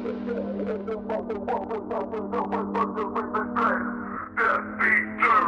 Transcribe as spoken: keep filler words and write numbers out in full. Just be true.